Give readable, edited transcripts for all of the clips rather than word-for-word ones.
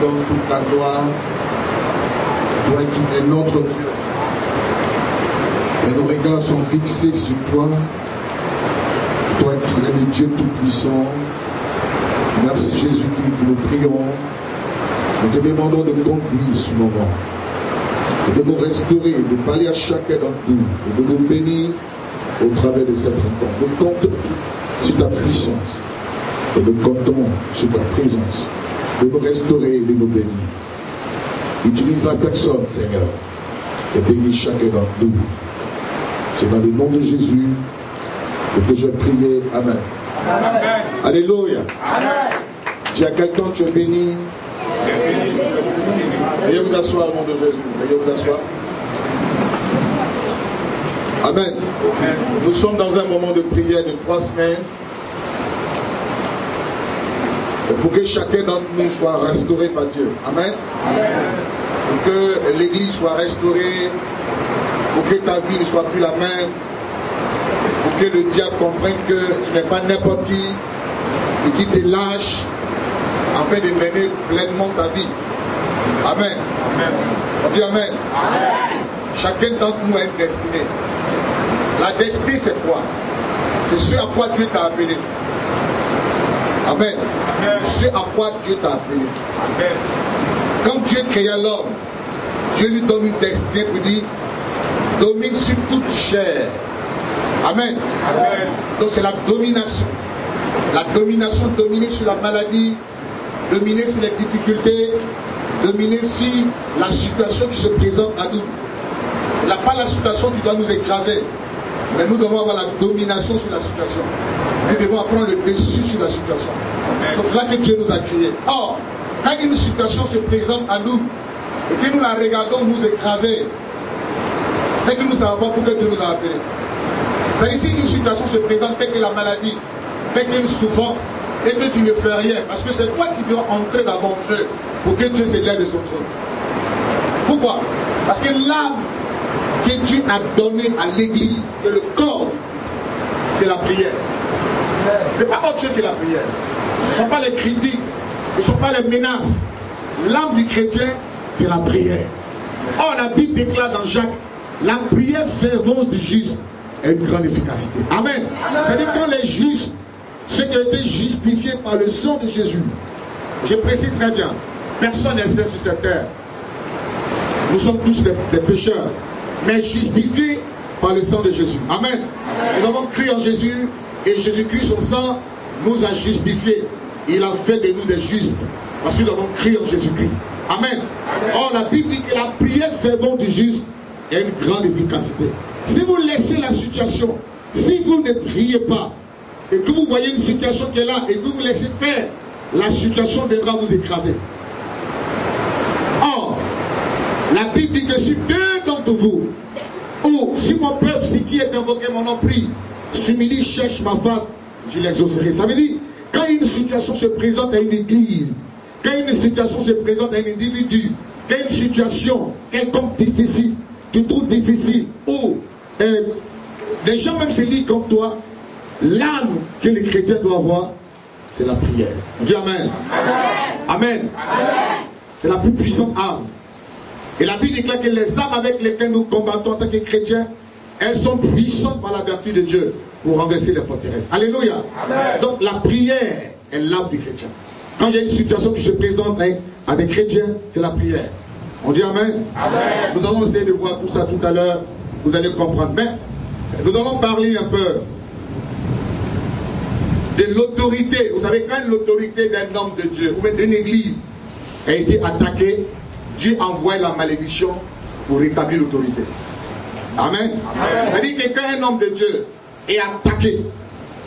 donne toute la gloire, toi qui es notre Dieu. Et nos regards sont fixés sur toi, toi qui es le Dieu Tout-Puissant. Merci Jésus-Christ, nous prions. Nous te demandons de conclure ce moment, de nous restaurer, de parler à chacun d'entre nous, et de nous bénir au travers de cette rencontre. Nous comptons sur ta puissance, et nous comptons sur ta présence, de nous restaurer et de nous bénir. Utilise la personne, Seigneur, et bénis chacun d'entre nous. C'est dans le nom de Jésus que je prie. Amen. Amen. Alléluia. Amen. J'ai à quelqu'un que tu es béni. Veuillez vous asseoir au nom de Jésus. Veuillez vous asseoir. Amen. Nous sommes dans un moment de prière de 3 semaines. Et pour que chacun d'entre nous soit restauré par Dieu. Amen. Amen. Pour que l'Église soit restaurée. Pour que ta vie ne soit plus la même. Pour que le diable comprenne que tu n'es pas n'importe qui et qu'il te lâche afin de mener pleinement ta vie. Amen. Amen. On dit Amen. Amen. Chacun d'entre nous a une destinée. La destinée, c'est quoi? C'est ce à quoi Dieu t'a appelé. Amen. Amen. Ce à quoi Dieu t'a appelé. Amen. Quand Dieu créa l'homme, Dieu lui donne une destinée pour dire domine sur toute chair. Amen. Amen. Donc c'est la domination. La domination, dominer sur la maladie, dominer sur les difficultés, dominer sur la situation qui se présente à nous. Ce n'est pas la situation qui doit nous écraser, mais nous devons avoir la domination sur la situation. Nous devons apprendre le dessus sur la situation. C'est pour cela que Dieu nous a créés. Or, quand une situation se présente à nous, et que nous la regardons nous écraser, c'est que nous ne savons pas pourquoi Dieu nous a appelés. C'est-à-dire si une situation se présente telle que la maladie, telle qu'une souffrance, et que tu ne fais rien, parce que c'est toi qui dois entrer dans mon jeu pour que Dieu s'élève de son trône. Pourquoi? Parce que l'âme que Dieu a donnée à l'Église, que le corps, c'est la prière. C'est pas autre chose que la prière. Ce ne sont pas les critiques, ce ne sont pas les menaces. L'âme du chrétien, c'est la prière. Or, la Bible déclare dans Jacques, la prière fervente du juste a une grande efficacité. Amen. C'est-à-dire quand les justes, ceux qui ont été justifiés par le sang de Jésus, je précise très bien, personne n'est saint sur cette terre. Nous sommes tous des pécheurs, mais justifiés par le sang de Jésus. Amen. Amen. Nous avons cru en Jésus et Jésus-Christ, son sang, nous a justifiés. Il a fait de nous des justes parce que nous avons cru en Jésus-Christ. Amen. Amen. Or, la Bible dit que la prière fervente du juste a une grande efficacité. Si vous laissez la situation, si vous ne priez pas, et que vous voyez une situation qui est là, et que vous laissez faire, la situation viendra vous écraser. Or, la Bible dit que si deux d'entre vous, ou si mon peuple, si qui est invoqué mon nom, prie, s'humilie, cherche ma face, je l'exaucerai. Ça veut dire, quand une situation se présente à une église, quand une situation se présente à un individu, quand une situation est comme difficile, tu trouves difficile, ou des gens même se lisent comme toi, l'âme que les chrétiens doivent avoir, c'est la prière. On dit Amen. Amen. Amen. Amen. C'est la plus puissante âme. Et la Bible déclare que les âmes avec lesquelles nous combattons en tant que chrétiens, elles sont puissantes par la vertu de Dieu pour renverser les forteresses. Alléluia. Amen. Donc la prière est l'âme du chrétien. Quand il y a une situation qui se présente à des chrétiens, c'est la prière. On dit Amen. Amen. Nous allons essayer de voir tout ça tout à l'heure. Vous allez comprendre. Mais nous allons parler un peu de l'autorité. Vous savez, quand l'autorité d'un homme de Dieu, ou d'une église, a été attaquée, Dieu envoie la malédiction pour rétablir l'autorité. Amen. C'est-à-dire que quand un homme de Dieu est attaqué,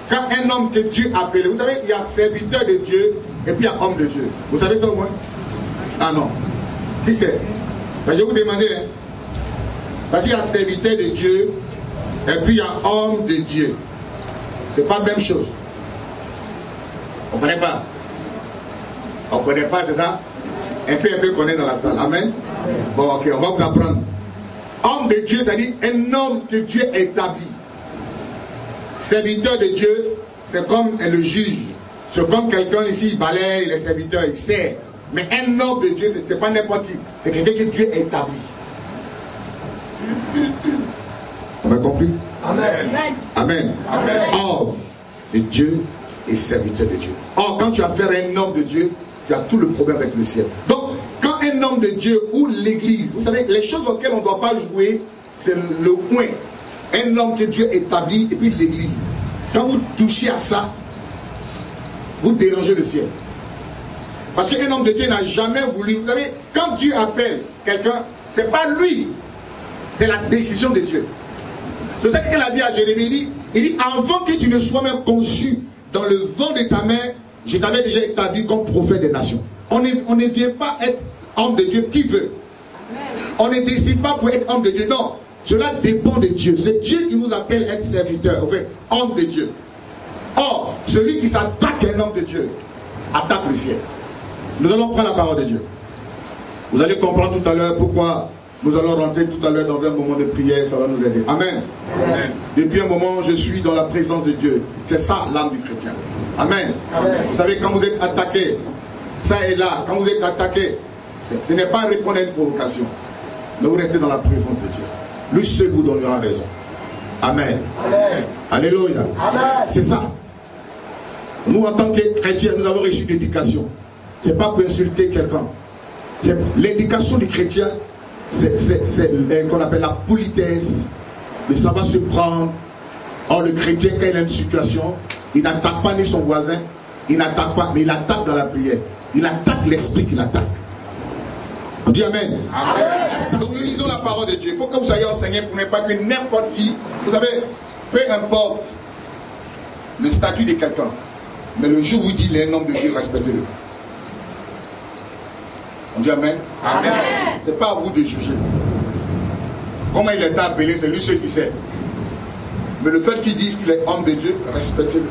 quand un homme que Dieu a appelé, vous savez, il y a serviteur de Dieu et puis il y a homme de Dieu. Vous savez ça au moins? Ah non. Qui c'est? Je vais vous demander. Hein? Parce qu'il y a serviteur de Dieu et puis il y a homme de Dieu. C'est pas la même chose. On ne connaît pas. On ne connaît pas, c'est ça? Un peu qu'on est dans la salle. Amen? Bon, ok, on va vous apprendre. Homme de Dieu, ça dit un homme que Dieu établit. Serviteur de Dieu, c'est comme le juge. C'est comme quelqu'un ici, il balaye les serviteurs, il sert. Mais un homme de Dieu, ce n'est pas n'importe qui. C'est quelqu'un que Dieu établit. Vous avez compris? Amen. Amen. Amen. Or, et Dieu est serviteur de Dieu. Or, quand tu as affaire à un homme de Dieu, tu as tout le problème avec le ciel. Donc, quand un homme de Dieu ou l'église, vous savez, les choses auxquelles on ne doit pas jouer, c'est le point. Un homme que Dieu établit et puis l'église. Quand vous touchez à ça, vous dérangez le ciel. Parce qu'un homme de Dieu n'a jamais voulu. Vous savez, quand Dieu appelle quelqu'un, ce n'est pas lui, c'est la décision de Dieu. C'est ça qu'elle a dit à Jérémie. Il dit, avant que tu ne sois même conçu dans le vent de ta mère, je t'avais déjà établi comme prophète des nations. On ne vient pas être homme de Dieu qui veut. On ne décide pas pour être homme de Dieu. Non, cela dépend de Dieu. C'est Dieu qui nous appelle être serviteur, enfin, homme de Dieu. Or, celui qui s'attaque à un homme de Dieu, attaque le ciel. Nous allons prendre la parole de Dieu. Vous allez comprendre tout à l'heure pourquoi nous allons rentrer tout à l'heure dans un moment de prière. Ça va nous aider. Amen. Amen. Depuis un moment, je suis dans la présence de Dieu. C'est ça l'âme du chrétien. Amen. Amen. Vous savez, quand vous êtes attaqué, ça et là, quand vous êtes attaqué, ce n'est pas répondre à une provocation. Mais vous restez dans la présence de Dieu. Lui seul vous donnera raison. Amen. Amen. Alléluia. C'est ça. Nous, en tant que chrétiens, nous avons reçu l'éducation. Ce n'est pas pour insulter quelqu'un. L'éducation du chrétien, c'est ce qu'on appelle la politesse, le savoir se prendre. Or, le chrétien, quand il a une situation, il n'attaque pas ni son voisin, il n'attaque pas, mais il attaque dans la prière. Il attaque l'esprit qu'il attaque. On dit Amen. Amen. Donc, nous lisons la parole de Dieu. Il faut que vous soyez enseignés pour ne pas que n'importe qui, vous savez, peu importe le statut de quelqu'un, mais le jour où vous dites, il est un homme de Dieu, respectez-le. On dit Amen. Amen. Ce n'est pas à vous de juger. Comment il est appelé, c'est lui seul qui sait. Mais le fait qu'ils disent qu'il est homme de Dieu, respectez-le.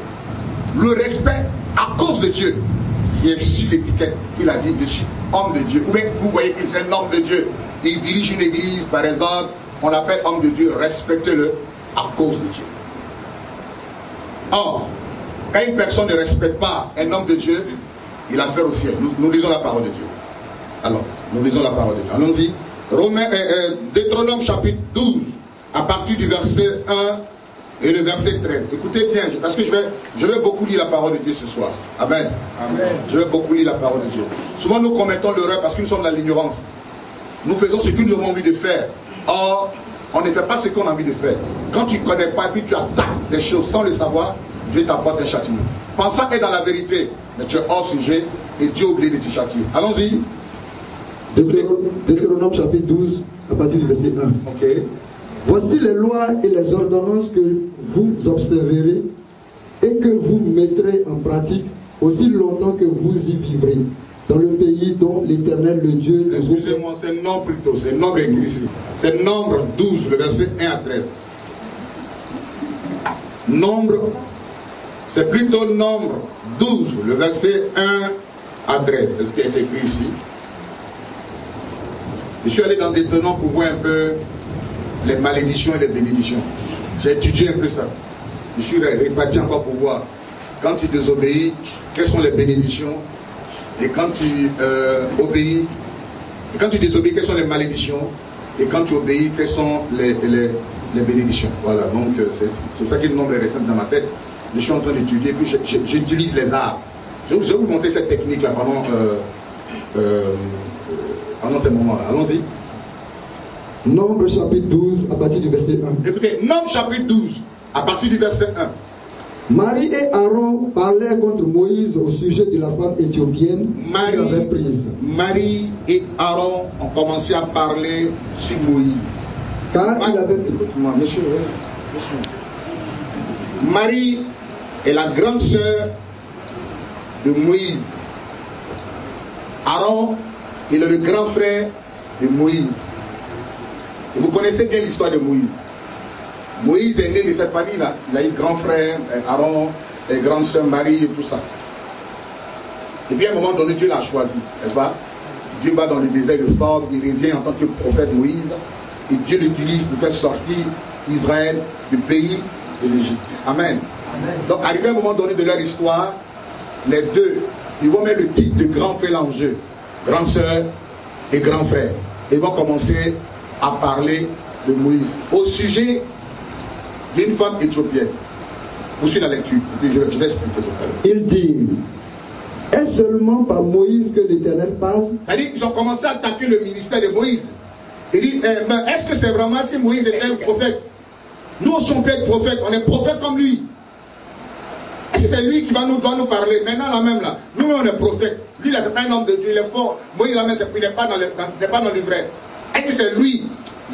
Le respect à cause de Dieu. Il est sur l'étiquette. Il a dit, je suis homme de Dieu. Ou bien vous voyez qu'il est un homme de Dieu. Il dirige une église, par exemple, on l'appelle homme de Dieu. Respectez-le à cause de Dieu. Or, quand une personne ne respecte pas un homme de Dieu, il a affaire au ciel. Nous lisons la parole de Dieu. Alors, nous lisons la parole de Dieu. Allons-y. Deutéronome chapitre 12, à partir du verset 1 et le verset 13. Écoutez bien, parce que je vais beaucoup lire la parole de Dieu ce soir. Amen. Amen. Je vais beaucoup lire la parole de Dieu. Souvent, nous commettons l'erreur parce que nous sommes dans l'ignorance. Nous faisons ce que nous avons envie de faire. Or, on ne fait pas ce qu'on a envie de faire. Quand tu ne connais pas, puis tu attaques des choses sans le savoir, Dieu t'apporte un châtiment. Pensant être dans la vérité, mais tu es hors sujet et Dieu oublie de te châtier. Allons-y. Deutéronome chapitre 12, à partir du verset 1. Okay. Voici les lois et les ordonnances que vous observerez et que vous mettrez en pratique aussi longtemps que vous y vivrez, dans le pays dont l'Éternel, le Dieu... Excusez-moi, c'est nombre plutôt, c'est nombre écrit ici. C'est nombre 12, le verset 1 à 13. Nombre, c'est plutôt nombre 12, le verset 1 à 13. C'est ce qui est écrit ici. Je suis allé dans des tenants pour voir un peu les malédictions et les bénédictions. J'ai étudié un peu ça. Je suis réparti encore pour voir. Quand tu désobéis, quelles sont les bénédictions? Et quand tu obéis, et quand tu désobéis, quelles sont les malédictions? Et quand tu obéis, quelles sont les bénédictions? Voilà, donc c'est pour ça qu'il y a le nombre récent dans ma tête. Je suis en train d'étudier, puis j'utilise les arbres. Je vais vous montrer cette technique-là pendant... pendant ces moments-là. Allons-y. Nombre chapitre 12, à partir du verset 1. Écoutez, Nombre chapitre 12, à partir du verset 1. Marie et Aaron parlaient contre Moïse au sujet de la femme éthiopienne qu'il avait prise. Marie et Aaron ont commencé à parler sur Moïse. Car il avait... Écoute-moi, monsieur, monsieur. Marie est la grande sœur de Moïse. Aaron, il est le grand frère de Moïse. Et vous connaissez bien l'histoire de Moïse. Moïse est né de cette famille-là. Il a eu grand frère, Aaron, et grande soeur Marie et tout ça. Et puis à un moment donné, Dieu l'a choisi, n'est-ce pas? Dieu va dans le désert de Forme, il revient en tant que prophète Moïse, et Dieu l'utilise pour faire sortir Israël du pays de l'Égypte. Amen. Amen. Donc arrivé à un moment donné de leur histoire, les deux, ils vont mettre le titre de grand frère en jeu. grandes sœurs et grands frères. Ils vont commencer à parler de Moïse au sujet d'une femme éthiopienne. Poursuivez la lecture, et puis je vais expliquer tout à l'heure. Il dit, est-ce seulement par Moïse que l'Éternel parle? C'est-à-dire qu'ils ont commencé à attaquer le ministère de Moïse. Il dit, mais est-ce que c'est vraiment ce que Moïse était un prophète? Nous, on ne peut être prophète, on est prophète comme lui. Et c'est lui qui doit nous parler. Maintenant, là même, là, nous, on est prophète. Lui, là, c'est pas un homme de Dieu, il est fort. Moïse, là même, il n'est pas dans le vrai. Est-ce que c'est lui?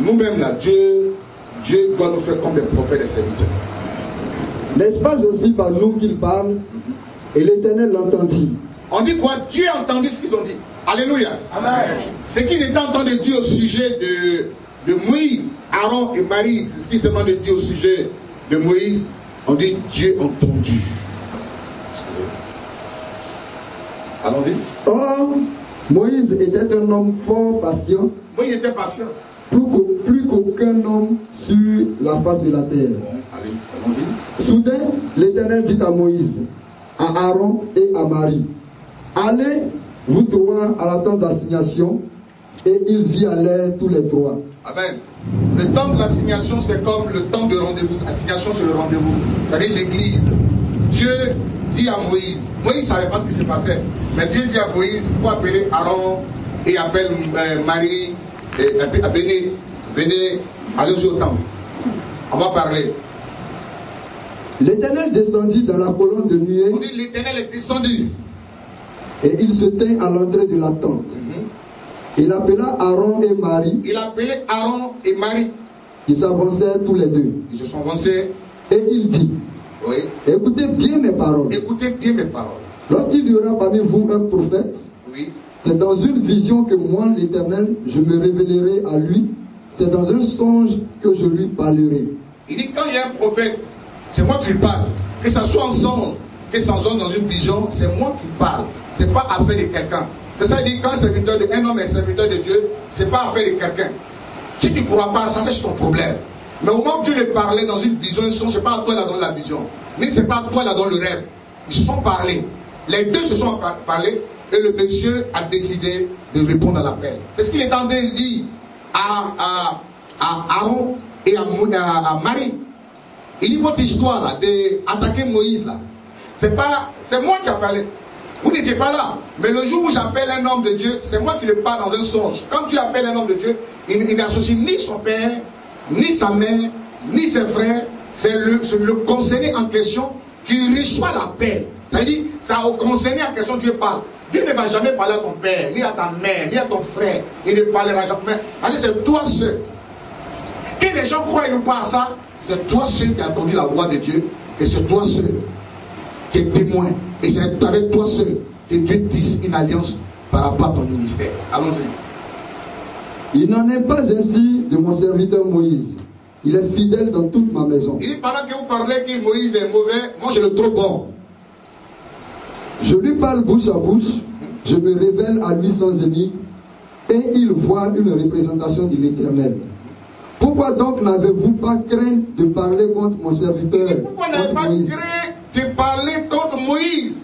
Nous-mêmes, là, Dieu doit nous faire comme des prophètes et serviteurs. N'est-ce pas aussi par nous qu'il parle? Et l'Éternel l'entendit. On dit quoi? Dieu a entendu ce qu'ils ont dit. Alléluia. Amen. Ce qu'ils étaient en train de dire au sujet de Moïse, Aaron et Marie, c'est ce qu'ils étaient en train de dire au sujet de Moïse. On dit Dieu a entendu. Excusez-moi. Allons-y. Or, Moïse était un homme fort patient. Moïse était patient. Plus qu'aucun homme sur la face de la terre. Bon, allez, allons-y. Soudain, l'Éternel dit à Moïse, à Aaron et à Marie, allez, vous trois, à la tente d'assignation, et ils y allaient tous les trois. Amen. Le temple d'assignation, c'est comme le temple de rendez-vous. Assignation, c'est le rendez-vous. C'est-à-dire l'église. Dieu dit à Moïse, Moïse ne savait pas ce qui se passait, mais Dieu dit à Moïse, il faut appeler Aaron et appelle Marie, venez, allez au temple. On va parler. L'Éternel descendit dans la colonne de nuée. On dit l'Éternel est descendu. Et il se tint à l'entrée de la tente. Il appela Aaron et Marie. Il appelait Aaron et Marie. Ils s'avançaient tous les deux. Ils se sont avancés. Et il dit, oui, écoutez bien mes paroles. Écoutez bien mes paroles. Lorsqu'il y aura parmi vous un prophète, oui, c'est dans une vision que moi, l'Éternel, je me révélerai à lui. C'est dans un songe que je lui parlerai. Il dit, quand il y a un prophète, c'est moi qui lui parle. Que ça soit en songe, que ça soit dans une vision, c'est moi qui parle. C'est pas affaire de quelqu'un. C'est ça, il dit, quand serviteur de, un homme est serviteur de Dieu, c'est pas affaire de quelqu'un. Si tu ne crois pas, ça c'est ton problème. Mais au moment où Dieu le parlait dans une vision, un songe, c'est pas à toi là dans la vision, ni c'est pas à toi là dans le rêve. Ils se sont parlé. Les deux se sont parlé et le monsieur a décidé de répondre à l'appel. C'est ce qu'il est en train de dire à Aaron et à Marie. Il dit votre histoire là, d'attaquer Moïse là. C'est moi qui ai parlé. Vous n'étiez pas là. Mais le jour où j'appelle un homme de Dieu, c'est moi qui le parle dans un songe. Quand Dieu appelle un homme de Dieu, il n'associe ni son père, ni sa mère, ni ses frères. C'est le concerné en question qui reçoit l'appel. C'est-à-dire, ça au concerné en question, Dieu parle. Dieu ne va jamais parler à ton père, ni à ta mère, ni à ton frère. Il ne parlera jamais. Parce que c'est toi seul. Que les gens croient ou pas à ça, c'est toi seul qui as entendu la voix de Dieu. Et c'est toi seul qui est témoin. Et c'est avec toi seul que Dieu tisse une alliance par rapport à ton ministère. Allons-y. Il n'en est pas ainsi de mon serviteur Moïse. Il est fidèle dans toute ma maison. Il dit, pendant que vous parlez que Moïse est mauvais, moi je le trouve bon. Je lui parle bouche à bouche, je me révèle à lui sans ennemi, et il voit une représentation de l'Éternel. Pourquoi donc n'avez-vous pas craint de parler contre mon serviteur? Et pourquoi n'avez-vous pas craint de parler contre Moïse?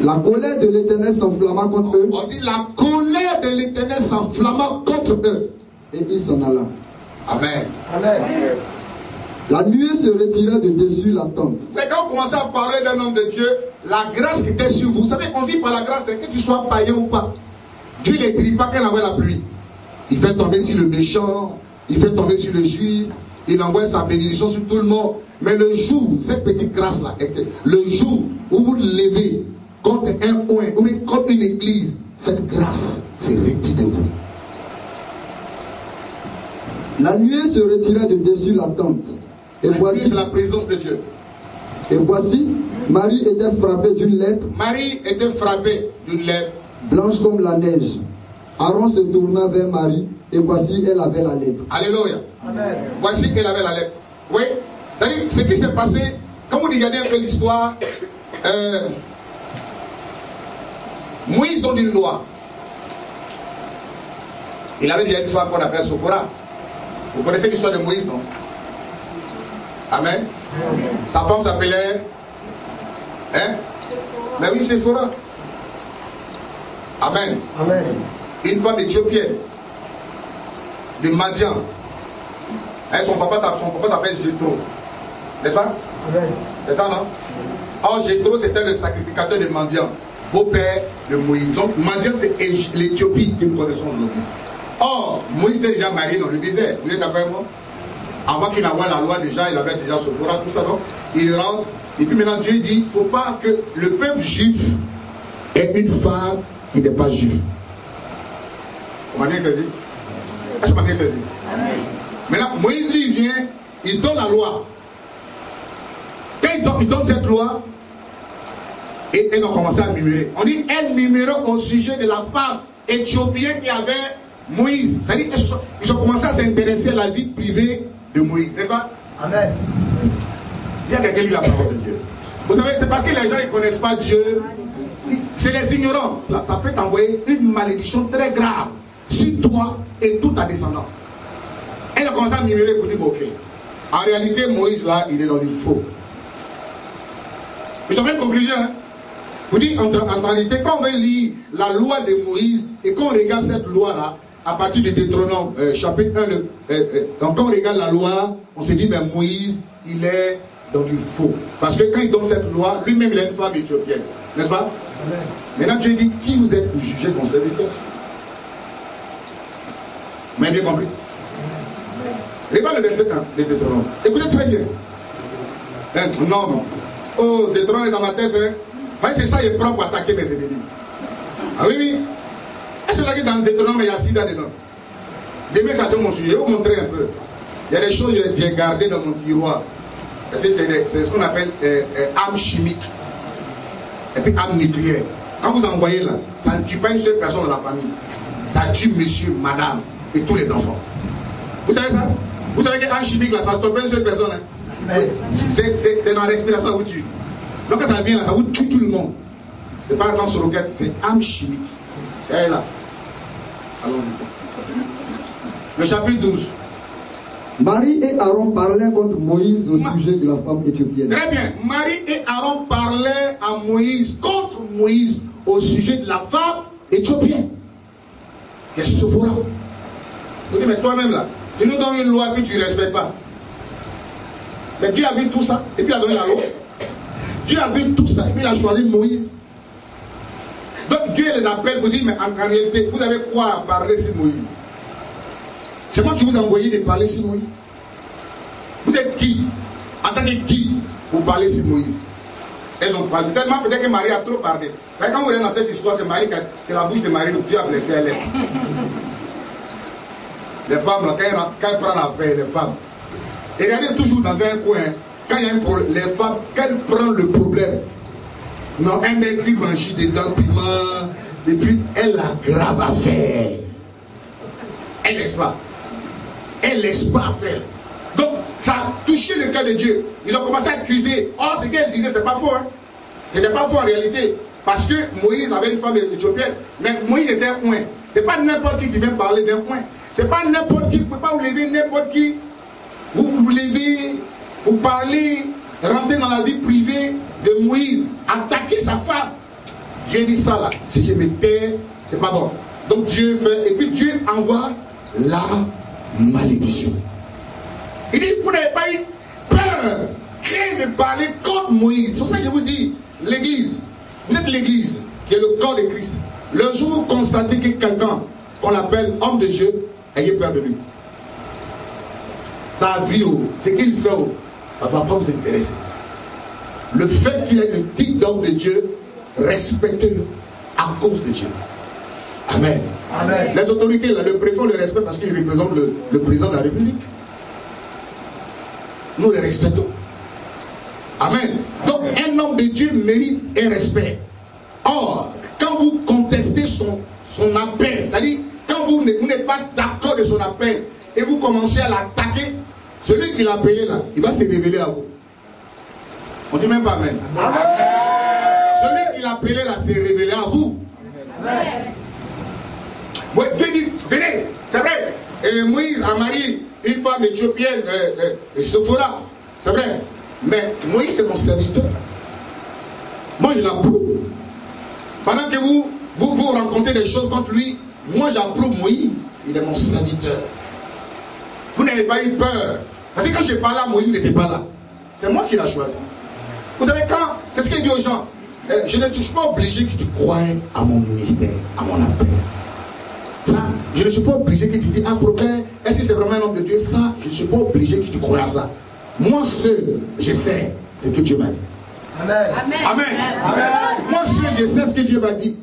La colère de l'Éternel s'enflamma contre eux. On dit la colère de l'Éternel s'enflamma contre eux. Et il s'en alla. Amen. Amen. La nuée se retira de dessus la tente. Mais quand vous commencez à parler d'un homme de Dieu, la grâce qui était sur vous, vous savez, on vit par la grâce, que tu sois païen ou pas. Dieu ne l'écrit pas qu'elle envoie la pluie. Il fait tomber sur le méchant, il fait tomber sur le juif, il envoie sa bénédiction sur tout le monde. Mais le jour, cette petite grâce-là, le jour où vous levez contre un point, ou contre une église, cette grâce se retire de vous. La nuée se retira de dessus la tente. Et voici la présence de Dieu. Et voici, Marie était frappée d'une lèpre. Marie était frappée d'une lèpre. Blanche comme la neige. Aaron se tourna vers Marie. Et voici, elle avait la lèpre. Alléluia. Amen. Voici, elle avait la lèpre. Oui. C'est-à-dire, ce qui s'est passé, quand vous regardez un peu l'histoire, Moïse donne une loi. Il avait déjà une fois qu'on appelle Sophora. Vous connaissez l'histoire de Moïse, non? Amen. Amen. Sa femme s'appelait... Hein? Mais oui, Séphora. Amen. Amen. Une femme éthiopienne, de Madian, et son papa s'appelle Jétro. N'est-ce pas? Amen. C'est ça, non? Or, Jétro, c'était le sacrificateur de Madian, beau-père de Moïse. Donc, Madian, c'est l'Éthiopie que nous connaissons aujourd'hui. Or, Moïse était déjà marié dans le désert. Vous êtes d'accord avec moi? Avant qu'il envoie la loi, déjà, il avait déjà ce Torah, tout ça, donc il rentre. Et puis maintenant, Dieu dit, il ne faut pas que le peuple juif ait une femme qui n'est pas juive. On m'a bien saisi? Est-ce qu'on m'a bien saisi? Maintenant, Moïse lui vient, il donne la loi. Quand il donne cette loi, et elle a commencé à murmurer. On dit, elle murmurait au sujet de la femme éthiopienne qui avait Moïse. C'est-à-dire qu'ils ont commencé à s'intéresser à la vie privée de Moïse, n'est-ce pas? Amen. Il y a quelqu'un qui lit la parole de Dieu. Vous savez, c'est parce que les gens ne connaissent pas Dieu. C'est les ignorants. Là, ça peut t'envoyer une malédiction très grave sur toi et tout ta descendance. Elle a commencé à murmurer pour dire, ok, en réalité, Moïse, là, il est dans le faux. Vous avez une conclusion, hein? Vous dites, en réalité, quand on lit la loi de Moïse et qu'on regarde cette loi-là, à partir du Deutéronome, chapitre 1, quand on regarde la loi, on se dit, ben Moïse, il est dans du faux. Parce que quand il donne cette loi, lui-même, il est une femme éthiopienne. N'est-ce pas? Amen. Maintenant, Dieu dit, qui vous êtes pour juger mon serviteur? Vous m'avez bien compris? Regarde le verset 1 de Deutéronome. Écoutez très bien. Non, non. Oh, Deutéronome est dans ma tête, hein? Enfin, c'est ça, il est prêt pour attaquer mes ennemis. Ah oui, oui. Est-ce que ça qui est dans le Deutéronome, il y a sida dedans? Demain, ça c'est mon sujet. Je vais vous montrer un peu. Il y a des choses que j'ai gardées dans mon tiroir. C'est ce qu'on appelle armes chimiques. Et puis armes nucléaires. Quand vous envoyez là, ça ne tue pas une seule personne dans la famille. Ça tue monsieur, madame et tous les enfants. Vous savez ça? Vous savez qu'armes chimiques là, ça ne tue pas une seule personne. Hein? C'est dans la respiration que vous tue. Donc quand ça vient là, ça vous tue tout le monde. C'est pas dans ce roquette, c'est armes chimiques. C'est elle là. Allons-y. Le chapitre 12. Marie et Aaron parlaient contre Moïse au sujet de la femme éthiopienne. Très bien. Marie et Aaron parlaient à Moïse, contre Moïse, au sujet de la femme éthiopienne. Et ce Séphora. Vous dites, mais toi-même là, tu nous donnes une loi et puis tu ne respectes pas. Mais Dieu a vu tout ça et puis il a donné la loi. Dieu a vu tout ça et puis il a choisi Moïse. Donc Dieu les appelle pour dire, mais en réalité, vous avez quoi à parler sur Moïse? C'est moi qui vous ai envoyé de parler sur Moïse. Vous êtes qui? Attendez qui? Vous parlez sur Moïse. Elles ont parlé. Tellement peut-être que Marie a trop parlé. Mais quand vous regardez dans cette histoire, c'est la bouche de Marie, donc Dieu a blessé elle. Les femmes, là, quand elles prennent l'affaire, les femmes. Et regardez toujours dans un coin, quand il y a un problème, les femmes, quand elles prennent le problème, non, elle met plus manger des dents, piment, et puis elle a grave affaire. Elle laisse pas. Elle ne laisse pas faire. Donc, ça a touché le cœur de Dieu. Ils ont commencé à accuser. Or, ce qu'elle disait, c'est pas faux. Hein? C'était pas faux en réalité. Parce que Moïse avait une femme éthiopienne. Mais Moïse était un ouin. C'est pas n'importe qui vient parler d'un ouin. C'est pas n'importe qui. Vous ne pouvez pas vous lever n'importe qui. Vous levez, vous parlez, rentrez dans la vie privée de Moïse, attaquer sa femme. Dieu dit ça là. Si je me tais, c'est pas bon. Donc Dieu fait. Et puis Dieu envoie la malédiction. Il dit, vous n'avez pas eu peur, crainte de parler contre Moïse. C'est pour ça que je vous dis, l'église, vous êtes l'église, qui est le corps de Christ. Le jour où vous constatez que quelqu'un, qu'on l'appelle homme de Dieu, ayez peur de lui. Sa vie, ce qu'il fait, ça ne va pas vous intéresser. Le fait qu'il ait le titre d'homme de Dieu, respectez-le à cause de Dieu. Amen. Amen. Les autorités, le préfet, on le respecte parce qu'il représente le président de la République. Nous les respectons. Amen. Donc, un homme de Dieu mérite un respect. Or, quand vous contestez son appel, c'est-à-dire, quand vous n'êtes pas d'accord de son appel et vous commencez à l'attaquer, celui qui l'a appelé là, il va se révéler à vous. On ne dit même pas Amen. Amen. Celui qui l'a appelé là s'est révélé à vous. Amen. Oui, Dieu dit, venez, c'est vrai. Et Moïse a marié une femme éthiopienne, Séphora, c'est vrai. Mais Moïse, c'est mon serviteur. Moi, je l'approuve. Pendant que vous Vous rencontrez des choses contre lui. Moi, j'approuve Moïse. Il est mon serviteur. Vous n'avez pas eu peur. Parce que quand j'ai parlé à Moïse, il n'était pas là. C'est moi qui l'ai choisi. Vous savez quand, c'est ce qu'il dit aux gens. Je ne suis pas obligé que tu croies à mon ministère, à mon appel. Ça, je ne suis pas obligé que tu dises, ah, prophète, est-ce que c'est vraiment un homme de Dieu? Ça, je ne suis pas obligé que tu croies à ça. Moi seul, je sais ce que Dieu m'a dit. Amen. Amen. Amen. Amen. Moi seul, je sais ce que Dieu m'a dit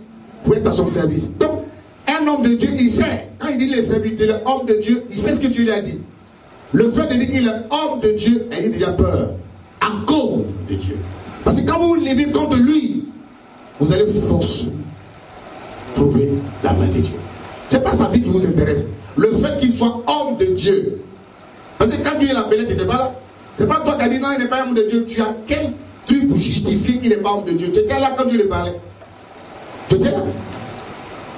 pour être à son service. Donc, un homme de Dieu, il sait. Quand il dit les serviteurs, l'homme de Dieu, il sait ce que Dieu lui a dit. Le fait de dire qu'il est homme de Dieu, il a déjà peur. À cause de Dieu. Parce que quand vous vous levez contre lui, vous allez forcément trouver la main de Dieu. Ce n'est pas sa vie qui vous intéresse. Le fait qu'il soit homme de Dieu. Parce que quand Dieu l'appelait, tu n'étais pas là. Ce n'est pas toi qui as dit non, il n'est pas homme de Dieu. Tu as quel truc pour justifier qu'il n'est pas homme de Dieu? Tu étais là quand Dieu le parlait. Tu étais là.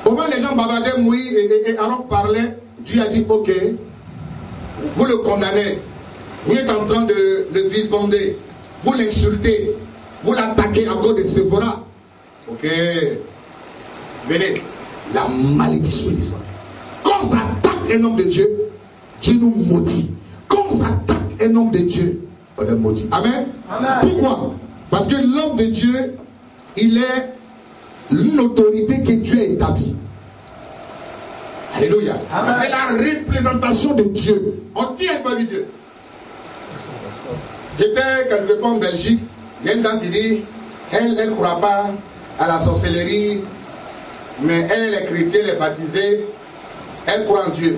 Comment les gens bavardaient, Moïse et Aaron parlaient, Dieu a dit ok, vous le condamnez. Vous êtes en train de le vilipender. Vous l'insultez. Vous l'attaquez à cause de Sephora. Ok. Venez. La malédiction des anges. Quand on s'attaque un homme de Dieu, Dieu nous maudit. Quand on s'attaque un homme de Dieu, on le maudit. Amen. Amen. Pourquoi? Parce que l'homme de Dieu, il est une autorité que Dieu a établie. Alléluia. C'est la représentation de Dieu. On dit un peu de Dieu. J'étais quelque part en Belgique, il y a une dame qui dit, elle ne croit pas à la sorcellerie, mais elle est chrétienne, elle est baptisée, elle croit en Dieu.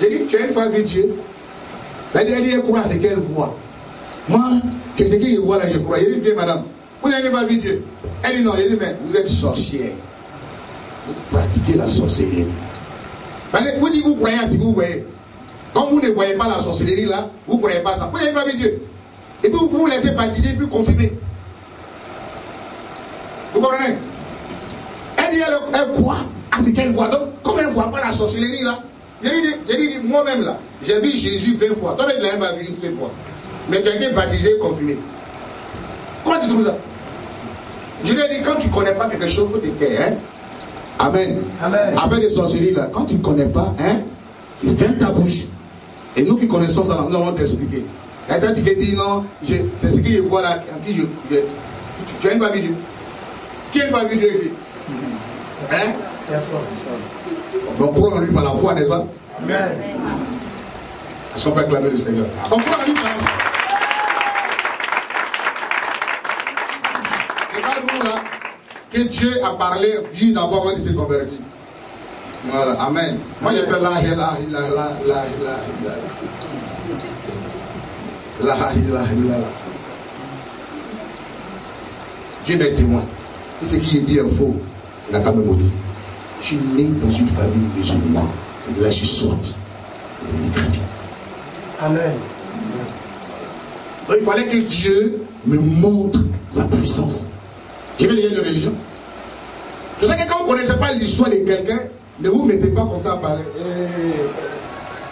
J'ai dit, tu as une fois vu Dieu? Elle dit, elle croit à ce qu'elle voit. Moi, c'est ce qu'elle voit là, je crois. J'ai dit, bien madame, vous n'avez pas vu Dieu? Elle dit non, j'ai dit, mais vous êtes sorcière. Vous pratiquez la sorcellerie. Vous dites, vous croyez à ce que vous voyez. Quand vous ne voyez pas la sorcellerie là, vous ne croyez pas ça. Vous n'avez pas vu Dieu. Et puis vous vous laissez baptiser, puis confirmer. Vous comprenez? Elle dit, elle croit à ce qu'elle voit. Donc, comme elle ne voit pas la sorcellerie là, j'ai dit moi-même là, j'ai vu Jésus 20 fois. Toi-même, tu l'as pas vu une seule fois. Mais tu as été baptisé, confirmé. Comment tu trouves ça? Je lui ai dit, quand tu ne connais pas quelque chose, faut te taire, hein? Amen. Amen. Avec les sorcelleries là, quand tu ne connais pas, hein, tu fermes ta bouche. Et nous qui connaissons ça, nous allons t'expliquer. Et toi, tu te dis non, c'est ce que je vois là, en qui je tu as une vie de Dieu. Qui a une vie de Dieu ici? Hein? Donc, croit en lui par la foi, n'est-ce pas? Amen. Est-ce qu'on peut acclamer le Seigneur? On croit en lui par la foi. C'est pas le mot là que Dieu a parlé, vu d'abord avant de se convertir. Voilà, amen. Moi j'ai fait la. Dieu m'est témoin. Si ce qu'il dit est faux, il n'a qu'à me maudire. Je suis né dans une famille musulmane. C'est que là je suis sorti. Amen. Donc il fallait que Dieu me montre sa puissance. Je vais lire une religion. Je sais que quand vous ne connaissez pas l'histoire de quelqu'un, ne vous mettez pas comme ça à parler.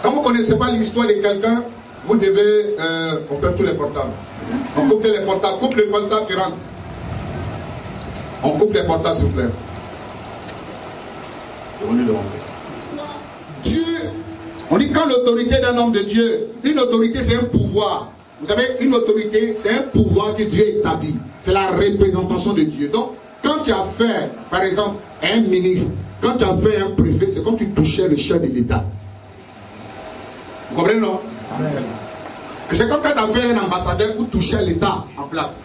Quand vous ne connaissez pas l'histoire de quelqu'un, vous devez. On perd tous les portables. On coupe les portables. Coupe les portables qui rentrent. On coupe les portables, s'il vous plaît. Dieu. On dit quand l'autorité d'un homme de Dieu. Une autorité, c'est un pouvoir. Vous savez, une autorité, c'est un pouvoir que Dieu établit. C'est la représentation de Dieu. Donc, quand tu as fait, par exemple, un ministre. Quand tu as fait un préfet, c'est comme tu touchais le chef de l'État. Vous comprenez, non? C'est comme quand tu as fait un ambassadeur ou touchais l'État en place.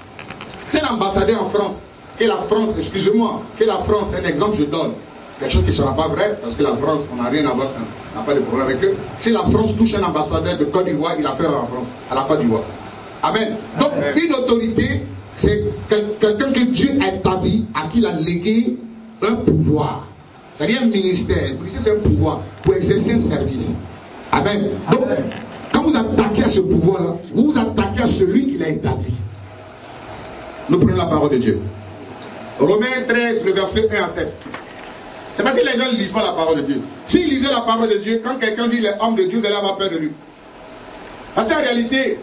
C'est un ambassadeur en France. Et la France, excusez-moi, que la France, un exemple, je donne. Quelque chose qui ne sera pas vrai, parce que la France, on n'a rien à voir, on n'a pas de problème avec eux. Si la France touche un ambassadeur de Côte d'Ivoire, il a fait à la France, à la Côte d'Ivoire. Amen. Donc, une autorité, c'est quelqu'un que Dieu a établi, à qui il a légué un pouvoir. C'est-à-dire un ministère, c'est un pouvoir pour exercer un service. Amen. Donc, quand vous attaquez à ce pouvoir-là, vous vous attaquez à celui qui l'a établi. Nous prenons la parole de Dieu. Romains 13, le verset 1 à 7. C'est parce que les gens ne lisent pas la parole de Dieu. S'ils lisaient la parole de Dieu, quand quelqu'un dit les hommes de Dieu, vous allez avoir peur de lui. Parce qu'en réalité,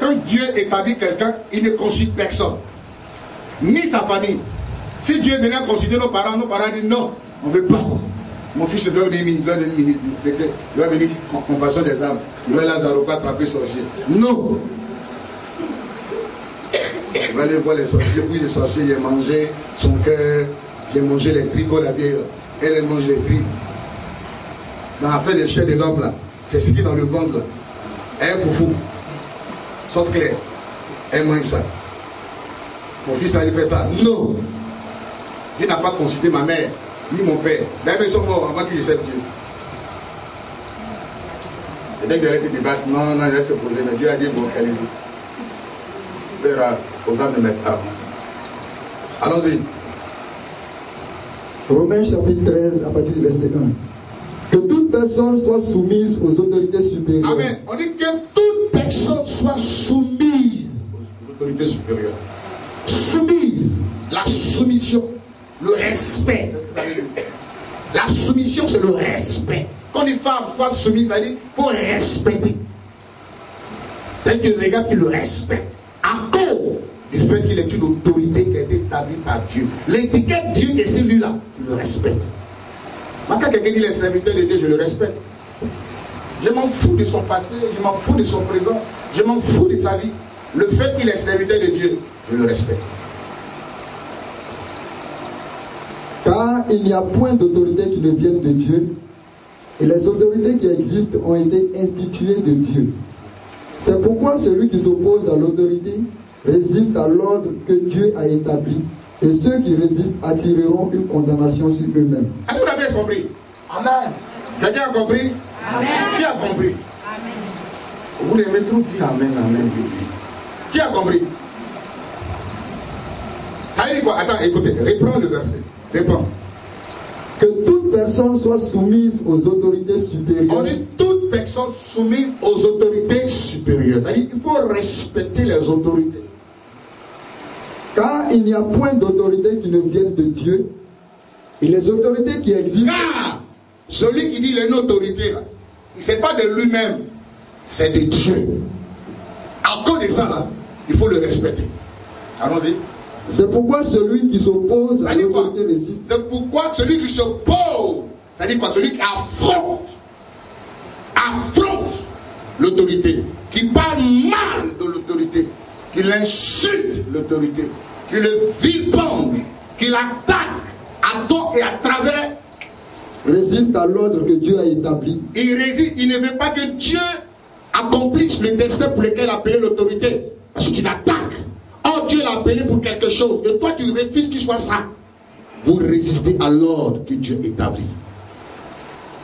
quand Dieu établit quelqu'un, il ne consulte personne. Ni sa famille, Si Dieu venait consulter nos parents disent non, on ne veut pas. Mon fils doit venir ministre, il doit venir en compassion des âmes, il doit aller à Zaroko attraper sorcier. Non! Il va aller voir les sorciers, puis les sorciers, j'ai mangé son cœur, j'ai mangé les tricots, la vieille, elle mange les tripes. Dans la fin des chairs de l'homme là, c'est ce qui est dans le ventre. Elle est foufou. Sauce claire. Elle mange ça. Mon fils allait faire ça. Non! Il n'a pas consulté ma mère, ni mon père. D'ailleurs, ils sont morts avant que je serve Dieu. Et dès que j'ai laissé débattre, non, non, j'ai laissé poser, mais Dieu a dit, bon, allez-y. Père aux âmes de mes âmes. Allons-y. Romains chapitre 13, à partir du verset 1. Que toute personne soit soumise aux autorités supérieures. Amen. On dit que toute personne soit soumise aux autorités supérieures. Soumise. La soumission. Le respect, c'est ce que ça veut dire. La soumission, c'est le respect. Quand une femme soit soumise, ça veut dire qu'il faut respecter. C'est que les gars qui le respectent à cause du fait qu'il est une autorité qui a été établie par Dieu. L'étiquette Dieu est celui-là, tu le respectes. Quand quelqu'un dit les serviteurs de Dieu, je le respecte. Je m'en fous de son passé, je m'en fous de son présent, je m'en fous de sa vie. Le fait qu'il est serviteur de Dieu, je le respecte. Car il n'y a point d'autorité qui ne vienne de Dieu, et les autorités qui existent ont été instituées de Dieu. C'est pourquoi celui qui s'oppose à l'autorité résiste à l'ordre que Dieu a établi, et ceux qui résistent attireront une condamnation sur eux-mêmes. Est-ce que vous avez compris? Amen. Quelqu'un a compris? Amen. Qui a compris? Amen. Vous les mettez tout dit amen, amen, oui. Qui a compris? Ça veut dire quoi? Attends, écoutez, reprends le verset. Répond. Que toute personne soit soumise aux autorités supérieures. On dit toute personne soumise aux autorités supérieures. C'est-à-dire qu'il faut respecter les autorités. Car il n'y a point d'autorité qui ne vienne de Dieu. Et les autorités qui existent. Car celui qui dit qu'il a une autorité, là, ce n'est pas de lui-même, c'est de Dieu. À cause de ça, là, il faut le respecter. Allons-y. C'est pourquoi celui qui s'oppose à l'autorité résiste. C'est pourquoi celui qui s'oppose, ça dit quoi? Celui qui affronte l'autorité, qui parle mal de l'autorité, qui l'insulte l'autorité, qui le vilipende, qui l'attaque à tort et à travers, résiste à l'ordre que Dieu a établi. Il résiste, il ne veut pas que Dieu accomplisse le destin pour lequel il a appelé l'autorité. Parce que tu l'attaques. Or Dieu l'a appelé pour quelque chose, et toi tu refuses qu'il soit ça. Vous résistez à l'ordre que Dieu établit.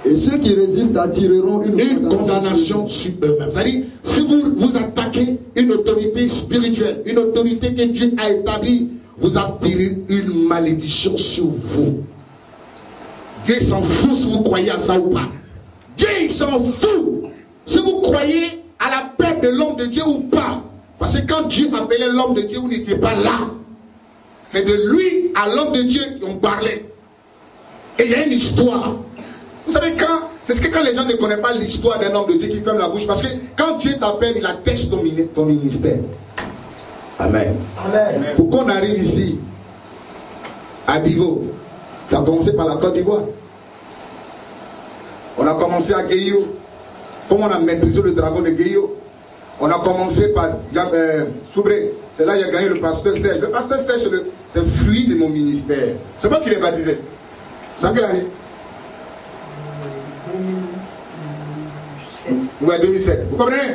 Et ceux qui résistent attireront une condamnation sur eux-mêmes. C'est-à-dire, si vous attaquez une autorité spirituelle, une autorité que Dieu a établie, vous attirez une malédiction sur vous. Dieu s'en fout si vous croyez à ça ou pas. Dieu s'en fout si vous croyez à la perte de l'homme de Dieu ou pas. Parce que quand Dieu appelait l'homme de Dieu, vous n'étiez pas là. C'est de lui à l'homme de Dieu qu'on parlait. Et il y a une histoire. Vous savez, c'est ce que quand les gens ne connaissent pas l'histoire d'un homme de Dieu qui ferme la bouche. Parce que quand Dieu t'appelle, il atteste ton ministère. Amen. Amen. Pour qu'on arrive ici, à Divo, ça a commencé par la Côte d'Ivoire. On a commencé à Guéyo. Comment on a maîtrisé le dragon de Guéyo? On a commencé par Soubré. C'est là qu'il a gagné le pasteur Serge. Le pasteur Serge, c'est le fruit de mon ministère. C'est moi qui l'ai baptisé. C'est en quelle année? 2007. Ouais, 2007. Vous comprenez?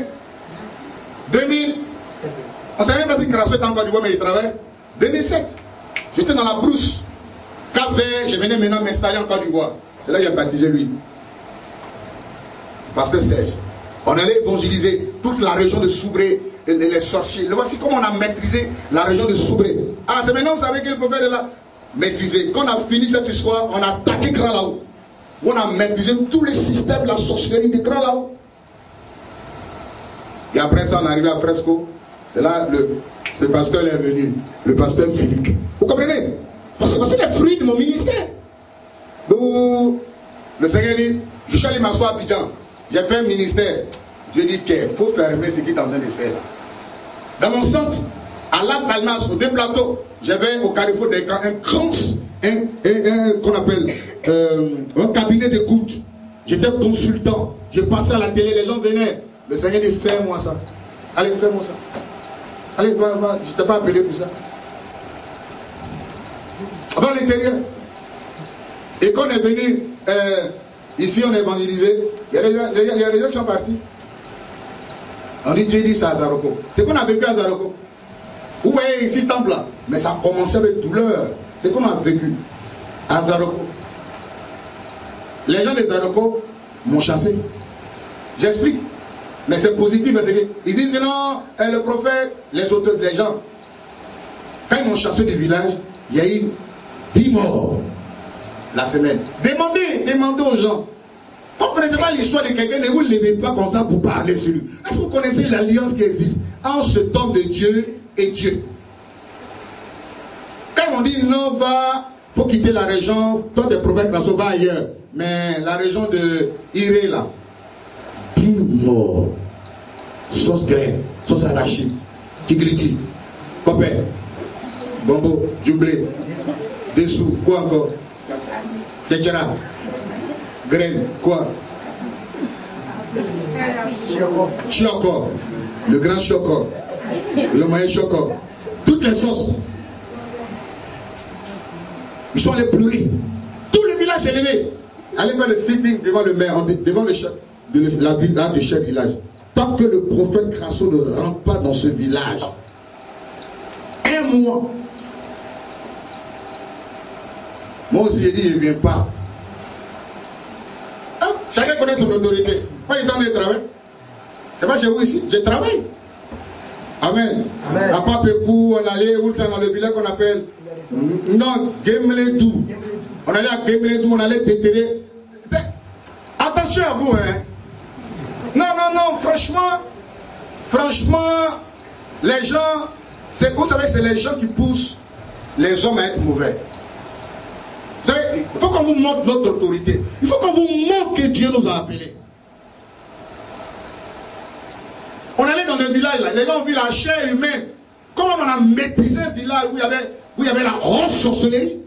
2007. On ne savait même pas si Krasso était encore du bois, mais il travaille. 2007. J'étais dans la brousse. Cap Vert, je venais maintenant m'installer en Côte d'Ivoire. C'est là qu'il a baptisé lui. Pasteur Serge. On allait évangéliser toute la région de Soubré, les sorciers. Le voici comment on a maîtrisé la région de Soubré. Ah, c'est maintenant, vous savez qu'il peut faire de la maîtriser. Quand on a fini cette histoire, on a attaqué Grand Lao. On a maîtrisé tous les systèmes de la sorcellerie de Grand Lao. Et après ça, on est arrivé à Fresco. C'est là le pasteur est venu, le pasteur Philippe. Vous comprenez? Parce que c'est les fruits de mon ministère. Donc, le Seigneur dit, je suis allé m'asseoir à Abidjan. J'ai fait un ministère. Dieu dit qu'il faut fermer ce qu'il est en train de faire là. Dans mon centre, à la Dalmas, aux deux plateaux, j'avais au Carrefour des camps un CRANS, qu'on appelle un cabinet d'écoute. J'étais consultant, je passais à la télé, les gens venaient. Le Seigneur dit, fais-moi ça. Allez, fais-moi ça. Allez, va, va. Je ne t'ai pas appelé pour ça. Avant l'intérieur. Et quand on est venu, ici on est évangélisé, il y a des gens qui sont partis. On dit, Dieu dit ça à Zaroko. C'est qu'on a vécu à Zaroko. Vous voyez ici le temple là, mais ça a commencé avec douleur. C'est qu'on a vécu à Zaroko. Les gens de Zaroko m'ont chassé. J'explique. Mais c'est positif parce qu'ils disent que non, le prophète, les auteurs, les gens. Quand ils m'ont chassé du village, il y a eu 10 morts la semaine. Demandez aux gens. Vous ne connaissez pas l'histoire de quelqu'un, ne vous levez pas comme ça pour parler sur lui. Est-ce que vous connaissez l'alliance qui existe entre cet homme de Dieu et Dieu? Quand on dit non, va, faut quitter la région, toi des prophètes, va ailleurs. Mais la région de Hiré là, 10 morts. Sauce graine, sauce arachide, tigliti, copain, bombo, jumblé, dessous, quoi encore? Tchétchéra, graine, quoi? Chiocor, le grand chiocor, le moyen chiocor, toutes les sauces. Ils sont allés pleurer. Tout le village est levé. Allez faire le sitting devant le maire, devant le chef de la ville, du chef village. Tant que le prophète Krasso ne rentre pas dans ce village, un mois. Moi aussi j'ai dit je ne viens pas. Ah, chacun connaît son autorité. Pas le temps de travailler. C'est pas chez vous ici, je travaille. Amen. Amen. À Papékou, on allait dans le village qu'on appelle. Non, Gemledou. On allait à Gemledou, on allait déterrer. Attention à vous, hein. Non, non, non, franchement, les gens, vous savez, c'est les gens qui poussent les hommes à être mauvais. Vous savez, il faut qu'on vous montre notre autorité. Il faut qu'on vous montre que Dieu nous a appelés. On allait dans le village, là. Les gens ont vu la chair humaine. Comment on a maîtrisé un village où il y avait la grosse sorcellerie?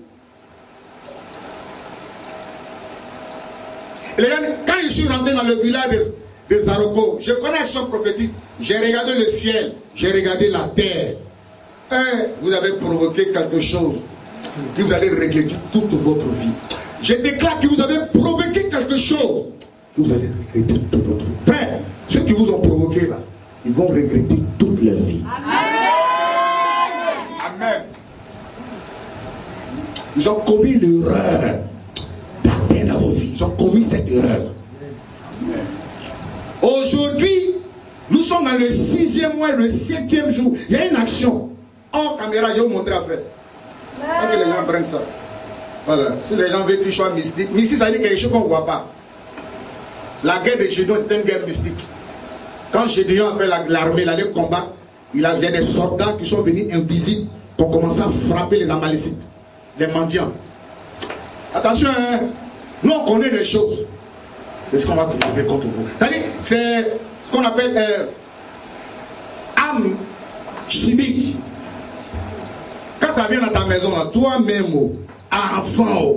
Et les gens, quand je suis rentré dans le village de Zaroko, je connais l'action prophétique. J'ai regardé le ciel, j'ai regardé la terre. Et vous avez provoqué quelque chose que vous allez régler toute votre vie. Je déclare que vous avez provoqué quelque chose que vous allez régler toute votre vie. Frère, ceux qui vous ont provoqué là, ils vont regretter toute leur vie. Amen. Amen. Ils ont commis l'erreur d'atteindre à vos vies. Ils ont commis cette erreur. Aujourd'hui, nous sommes dans le 6e mois, le 7e jour. Il y a une action. En caméra, je vais vous montrer à faire. Pas que les gens prennent ça. Voilà. Si les gens veulent qu'ils soient mystiques. Mystique, ça veut dire quelque chose qu'on ne voit pas. La guerre de Gédéon, c'est une guerre mystique. Quand Gédéon a fait l'armée, il allait combattre, il y a des soldats qui sont venus invisibles pour commencer à frapper les Amalécites, les mendiants. Attention, hein? Nous on connaît des choses. C'est ce qu'on va trouver contre vous. C'est-à-dire, c'est ce qu'on appelle âme chimique. Quand ça vient dans ta maison, toi-même, enfant,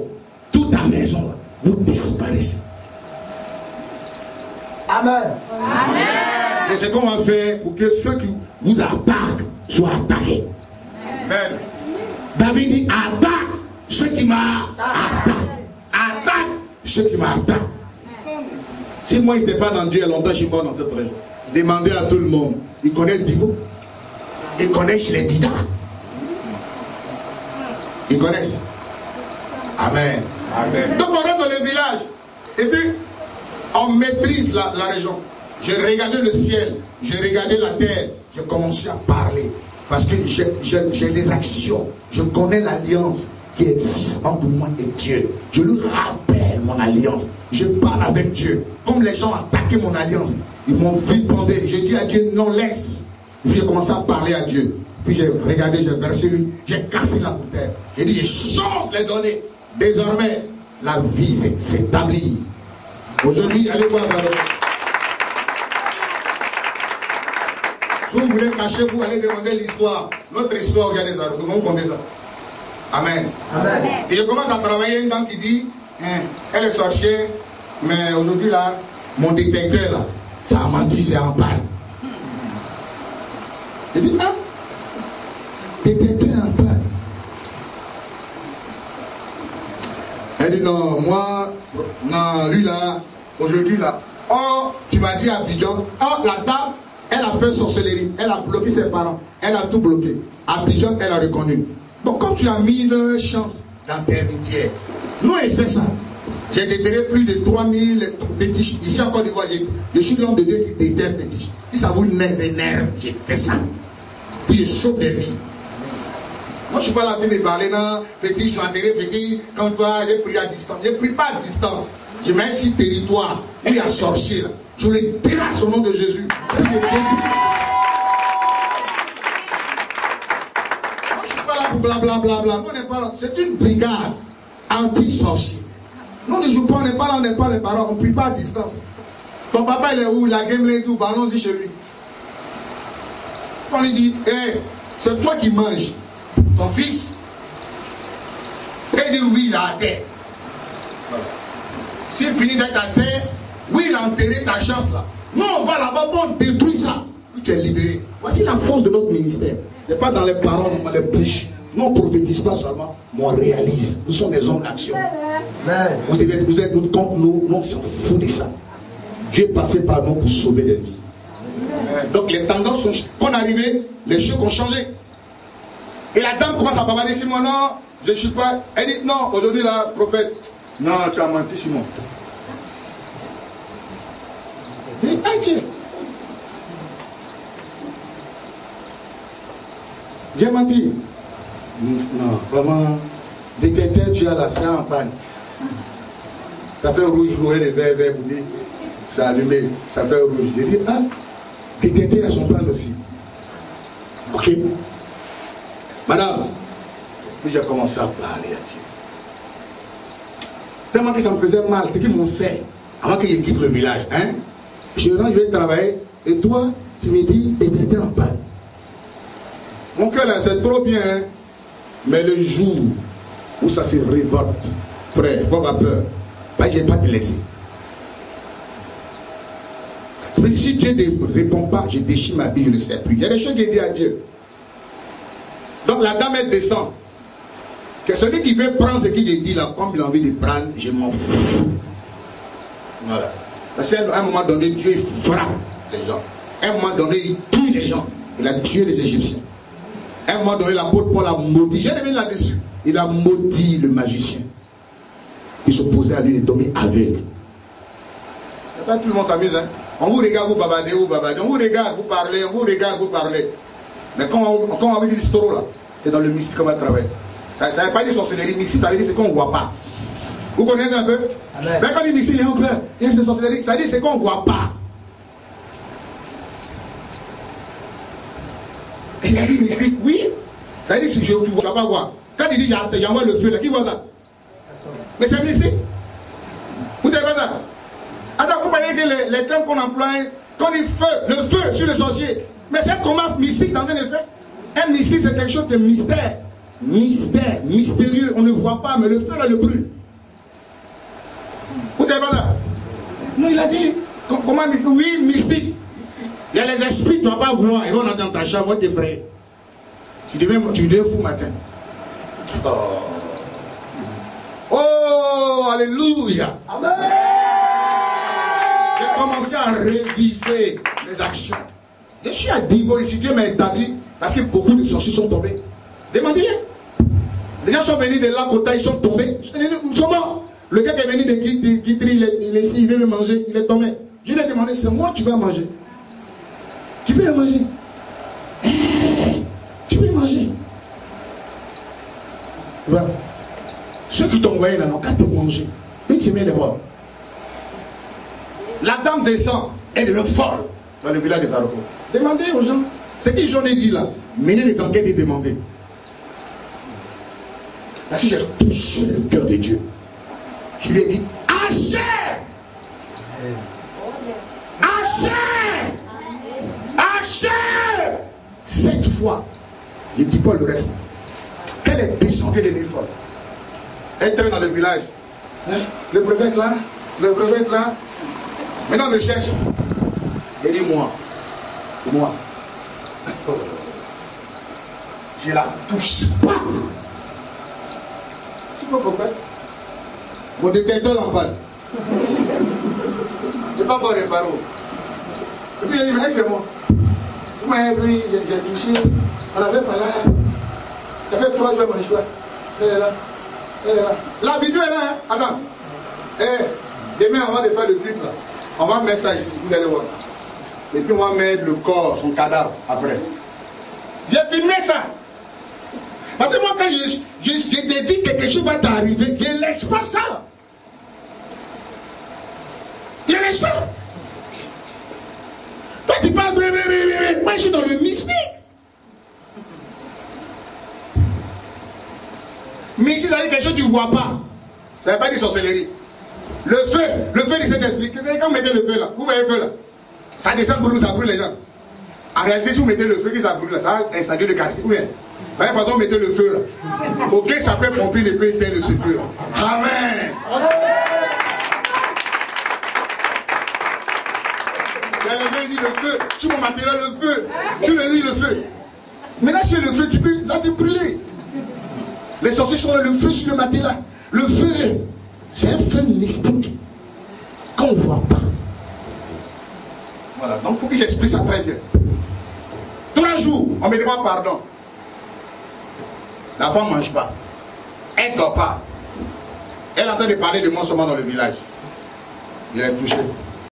toute ta maison, là, vous disparaissez. Amen. Amen. C'est ce qu'on va faire pour que ceux qui vous attaquent soient attaqués. Amen. David dit, attaque ceux qui m'attaquent. Attaque ceux qui m'attaquent. Si moi, je n'étais pas dans Dieu, il y a longtemps, je suis mort dans cette région. Demandez à tout le monde. Ils connaissent Divo. Ils connaissent les Dida. Ils connaissent. Amen. Amen. Donc, on rentre dans le village. Et puis, on maîtrise la région. J'ai regardé le ciel, j'ai regardé la terre, j'ai commencé à parler. Parce que j'ai des actions, je connais l'alliance qui existe entre moi et Dieu. Je lui rappelle mon alliance, je parle avec Dieu. Comme les gens ont attaqué mon alliance, ils m'ont vilipendé. J'ai dit à Dieu, non, laisse. J'ai commencé à parler à Dieu. Puis j'ai regardé, j'ai versé lui, j'ai cassé la bouteille. J'ai dit, je change les données. Désormais, la vie s'établit. Aujourd'hui, allez voir Zaroko. Vous voulez cacher, vous allez demander l'histoire. Notre histoire vient des Zaroko. Vous comprenez ça? Amen. Amen. Et je commence à travailler une dame qui dit, elle est sorcière, mais aujourd'hui là, mon détecteur là, ça a menti, c'est en panne. Je dis, ah, détecteur en panne. Elle dit, non, moi, non, lui là, aujourd'hui là, oh, tu m'as dit à Bidon, oh, la dame, elle a fait sorcellerie, elle a bloqué ses parents, elle a tout bloqué. À Bidon, elle a reconnu. Donc, comme tu as mis une chance dans tes métiers, nous, on fait ça. J'ai déterré plus de 3000 fétiches. Ici, en Côte d'Ivoire, je suis l'homme de Dieu qui déterre fétiches. Si ça vous énerve, j'ai fait ça. Puis je sauve des vies. Moi, je ne suis pas là en train de parler, non, fétiche, enterré fétiche. Quand toi, j'ai pris à distance. Je ne prie pas à distance. Je mets sur territoire, où il y a sorcier, là. Je le terrasse au nom de Jésus. Puis je détruis. Blablabla, c'est une brigade anti-sorcier. Nous ne jouons pas, on n'est pas là, on n'est pas les parents, on ne prie pas à distance. Ton papa il est où? La game est où? Bah allons-y chez lui. On lui dit, hey, c'est toi qui manges, ton fils. Et il dit oui, il est à terre. S'il finit d'être à terre, oui, il a enterré ta chance là. Nous on va là-bas, on détruit ça. Tu es libéré. Voici la force de notre ministère. Ce n'est pas dans les paroles, dans les bouches. Nous, on ne prophétise pas seulement, mais on réalise. Nous sommes des hommes d'action. Vous êtes nous contre nous, nous on s'en fout de ça. Dieu est passé par nous pour sauver des vies. Donc les tendances qu'on arrivait, les choses ont changé. Et la dame commence à parler, Simon, non, je ne suis pas. Elle dit, non, aujourd'hui là, prophète, non, tu as menti, Simon. Elle dit, ah Dieu. J'ai menti. Non, vraiment, détecteur, tu as la c'est en panne. Ça fait rouge, vous voyez les verts, verts, vous dites, ça allumé, ça fait rouge. J'ai dit, ah, détecteur, elles sont panne aussi. Ok. Madame, puis j'ai commencé à parler à Dieu. Tellement que ça me faisait mal, c'est qu'ils m'ont fait, avant que je quitte le village, hein. Je rentre, je vais travailler, et toi, tu me dis, détecteur en panne. Mon cœur là, c'est trop bien, hein? Mais le jour où ça se révolte, frère, faut pas peur, bah, je ne vais pas te laisser. Si Dieu ne répond pas, je déchire ma vie, je ne sais plus. Il y a des choses qui disent à Dieu. Donc la dame, elle descend. Que celui qui veut prendre ce qu'il dit là, comme il a envie de prendre, je m'en fous. Voilà. Parce qu'à un moment donné, Dieu frappe les gens. À un moment donné, il tue les gens. Il a tué les Égyptiens. Un moment donné, l'apôtre Paul a maudit. J'ai revenu là-dessus. Il a maudit le magicien. Il s'opposait à lui de tomber aveugle. C'est pas tout le monde s'amuse, hein. On vous regarde, vous babadez, vous babadez. On vous regarde, vous parlez, on vous regarde, vous parlez. Mais quand on a vu des taureaux là, c'est dans le mystique qu'on va travailler. Ça ne veut pas dire sorcellerie mystique, ça veut dire c'est qu'on ne voit pas. Vous connaissez un peu? Amen. Mais quand il dit mystique, il y a un peu. Il y a ces sorcelleries, ça veut dire c'est qu'on ne voit pas. Il a dit mystique, oui. Ça veut dire que je ne vois pas voir. Quand il dit j'envoie le feu là, qui voit ça? Mais c'est mystique. Vous savez pas ça? Attends, vous voyez que les termes qu'on emploie, quand il dit feu, le feu sur le sorcier. Mais c'est comment mystique dans un effet? Un mystique, c'est quelque chose de mystère. Mystère, mystérieux. On ne voit pas, mais le feu là le brûle. Vous savez pas ça? Non, il a dit, comment mystique? Oui, mystique. Il y a les esprits, tu ne vas pas voir, ils vont entendre ta chambre, tes frères. Tu deviens fou matin. Oh, oh alléluia. Amen. J'ai commencé à réviser mes actions. Je suis à Divo ici, Dieu m'a établi, parce que beaucoup de sorciers sont tombés. Demandez. Les gens sont venus de là, côté, ils sont tombés. Ils sont morts. Le gars qui est venu de Guitry, il est ici, il veut me manger, il est tombé. Je lui ai demandé, c'est moi tu vas manger. Tu peux le manger. Tu peux le manger. Voilà. Ceux qui t'ont envoyé là n'ont qu'à te manger. Une semaine de mort. La dame descend, elle devient folle dans le village des Zaroko. Demandez aux gens. Ce que j'en ai dit là, menez les enquêtes et demandez. Parce que j'ai touché le cœur de Dieu. Je lui ai dit, achète! Achète! Achève! cette fois, je ne dis pas le reste. Qu'elle est déchargée de l'uniforme. Elle traîne dans le village. Hein? Le brevet là, le brevet là. Maintenant, je me cherche. Et dis-moi, moi, je la touche pas. Tu vois pourquoi? Mon détecteur l'emballe. Je n'ai pas encore réparé. Et puis, il a dit, mais c'est bon. Vous m'avez vu, j'ai touché. On n'avait pas là. J'avais 3 jours mon choix. Elle est là. Elle est là. L'habitude est là. Attends. Eh, demain, avant de faire le clip, là, on va mettre ça ici. Vous allez voir. Et puis, on va mettre le corps, son cadavre, après. J'ai filmé ça. Parce que moi, quand je te dis que quelque chose va t'arriver, je ne laisse pas ça. Je ne laisse pas. Toi, tu parles, moi, je suis dans le mystique. Mystique, ça veut dire quelque chose que tu ne vois pas. Ça ne veut pas dire sorcellerie. Le feu de cet esprit, quand vous mettez le feu là, vous voyez le feu là, ça descend pour nous, ça brûle les gens. En réalité, si vous mettez le feu, ça brûle là, ça a incendié le quartier. Vous voyez? De toute façon, vous mettez le feu là. Ok, ça peut pomper le feu éteint de ce feu là. Amen. Quelqu'un dit le feu, tu m'en matelas le feu, tu le dis le feu. Maintenant, est-ce que le feu qui peut, ça te brûler? Les sorciers sont là, le feu sur le matelas. Le feu, c'est un feu mystique qu'on ne voit pas. Voilà, donc il faut que j'explique ça très bien. 3 jours, on me demande pardon. La femme ne mange pas. Elle ne dort pas. Elle est en train de parler de mon seulement dans le village. Il est touché.